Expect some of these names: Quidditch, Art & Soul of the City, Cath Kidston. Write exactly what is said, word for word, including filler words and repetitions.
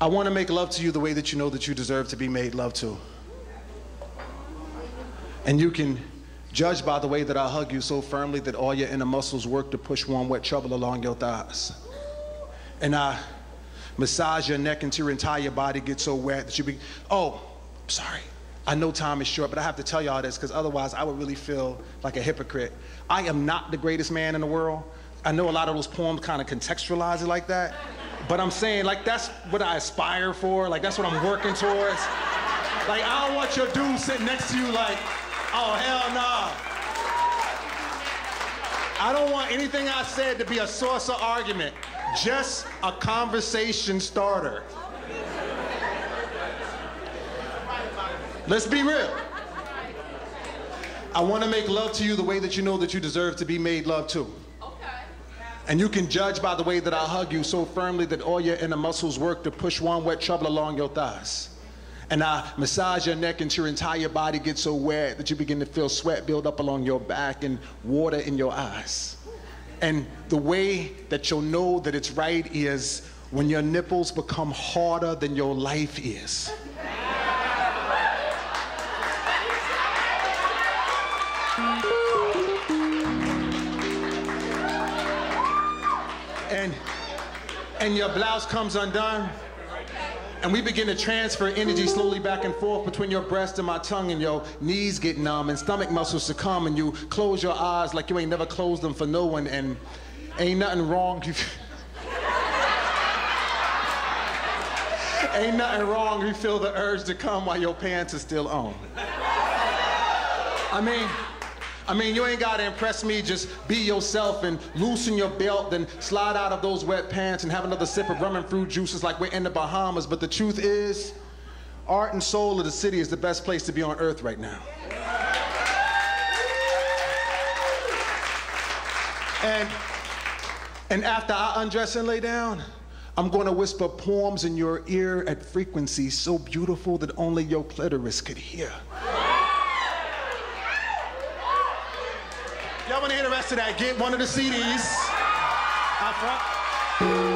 I want to make love to you the way that you know that you deserve to be made love to. And you can judge by the way that I hug you so firmly that all your inner muscles work to push warm, wet trouble along your thighs. And I massage your neck until your entire body gets so wet that you be, oh, sorry. I know time is short, but I have to tell y'all this because otherwise I would really feel like a hypocrite. I am not the greatest man in the world. I know a lot of those poems kind of contextualize it like that, but I'm saying like that's what I aspire for. Like that's what I'm working towards. Like I don't want your dude sitting next to you like, oh hell nah. I don't want anything I said to be a source of argument. Just a conversation starter. Let's be real. I want to make love to you the way that you know that you deserve to be made love to. Okay. And you can judge by the way that I hug you so firmly that all your inner muscles work to push warm, wet trouble along your thighs. And I massage your neck until your entire body gets so wet that you begin to feel sweat build up along your back and water in your eyes. And the way that you'll know that it's right is when your nipples become harder than your life is. And, and your blouse comes undone, and we begin to transfer energy slowly back and forth between your breast and my tongue, and your knees get numb and stomach muscles succumb, and you close your eyes like you ain't never closed them for no one, and ain't nothing wrong. Ain't nothing wrong. You feel the urge to come while your pants are still on. I mean. I mean, you ain't gotta impress me, just be yourself and loosen your belt, then slide out of those wet pants and have another sip of rum and fruit juices like we're in the Bahamas. But the truth is, Art and Soul of the City is the best place to be on earth right now. And, and after I undress and lay down, I'm gonna whisper poems in your ear at frequencies so beautiful that only your clitoris could hear. Y'all want to hear the rest of that? Get one of the C Ds. Out front.